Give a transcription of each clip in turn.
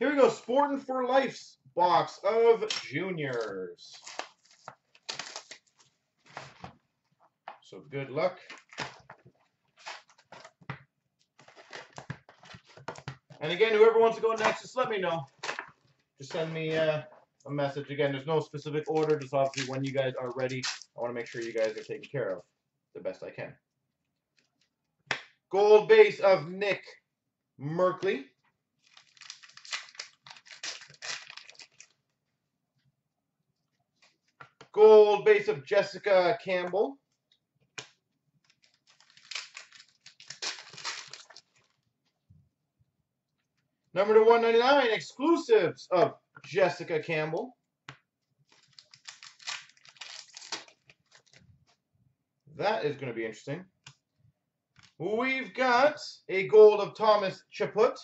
Here we go, Sporting for Life's box of juniors. So good luck. And again, whoever wants to go next, just let me know. Just send me a message. Again, there's no specific order. Just obviously when you guys are ready. I want to make sure you guys are taken care of the best I can. Gold base of Nick Merkley. Gold base of Jessica Campbell. Number to 199, exclusives of Jessica Campbell. That is going to be interesting. We've got a gold of Thomas Chaput.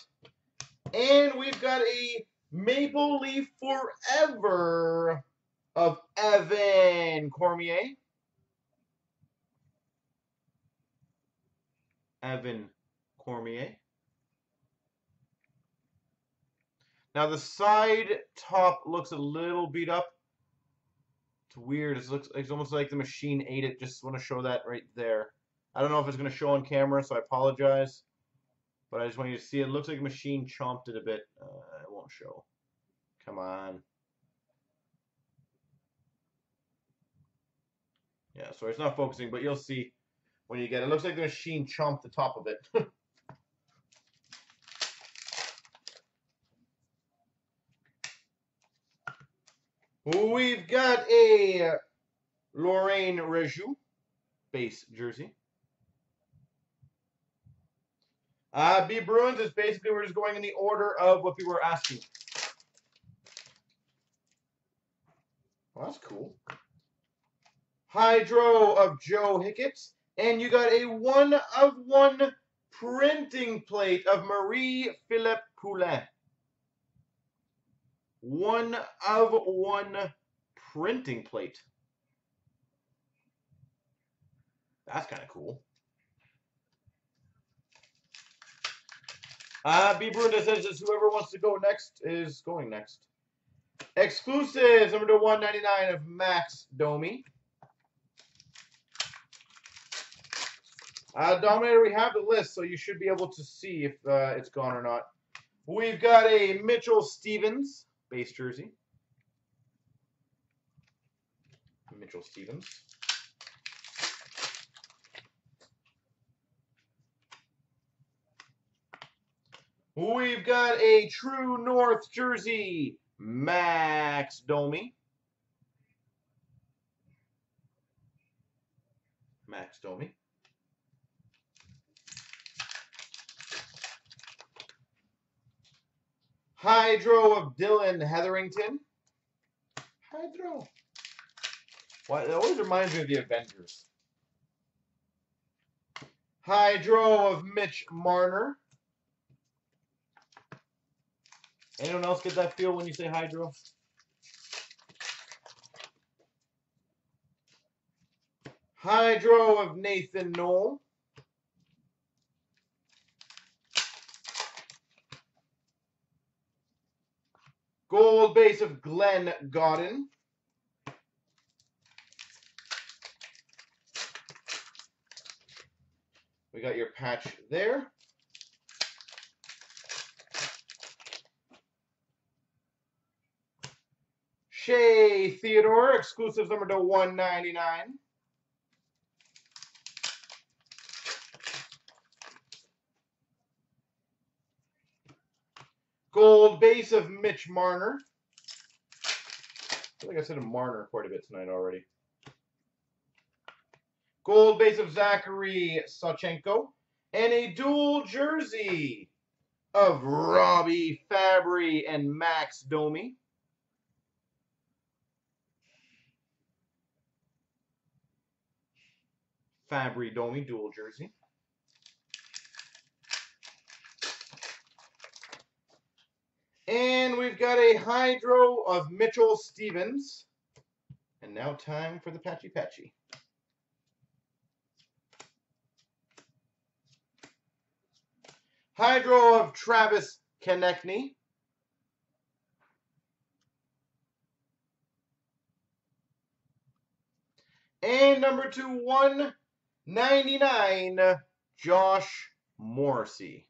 And we've got a Maple Leaf Forever of Evan Cormier. Now the side top looks a little beat up. It's weird. It looks, it's almost like the machine ate it. Just want to show that right there. I don't know if it's going to show on camera, so I apologize. But I just want you to see it. It looks like the machine chomped it a bit. It won't show. Come on. Yeah, sorry, it's not focusing, but you'll see when you get it. It looks like the machine chomped the top of it. We've got a Lorraine Rejou base jersey. B Bruins is basically, we're just going in the order of what people were asking. Well, that's cool. Hydro of Joe Hickets. And you got a 1/1 printing plate of Marie-Philippe Poulin. 1/1 printing plate. That's kind of cool. B. Brunda says just whoever wants to go next is going next. Exclusives, number to 199 of Max Domi. Dominator, we have the list, so you should be able to see if it's gone or not. We've got a Mitchell Stevens base jersey. We've got a True North jersey, Max Domi. Hydro of Dylan Hetherington. Why, that always reminds me of the Avengers. Hydro of Mitch Marner. Anyone else get that feel when you say Hydro? Hydro of Nathan Knoll. Gold base of Glen Godden. We got your patch there. Shay Theodore, exclusives number to 199. Gold base of Mitch Marner. I feel like I said a Marner quite a bit tonight already. Gold base of Zachary Sachenko. And a dual jersey of Robbie Fabry and Max Domi. Fabry Domi dual jersey. And we've got a Hydro of Mitchell Stevens. And now time for the Patchy Patchy. Hydro of Travis Konecny. And number 2, 199, Josh Morrissey.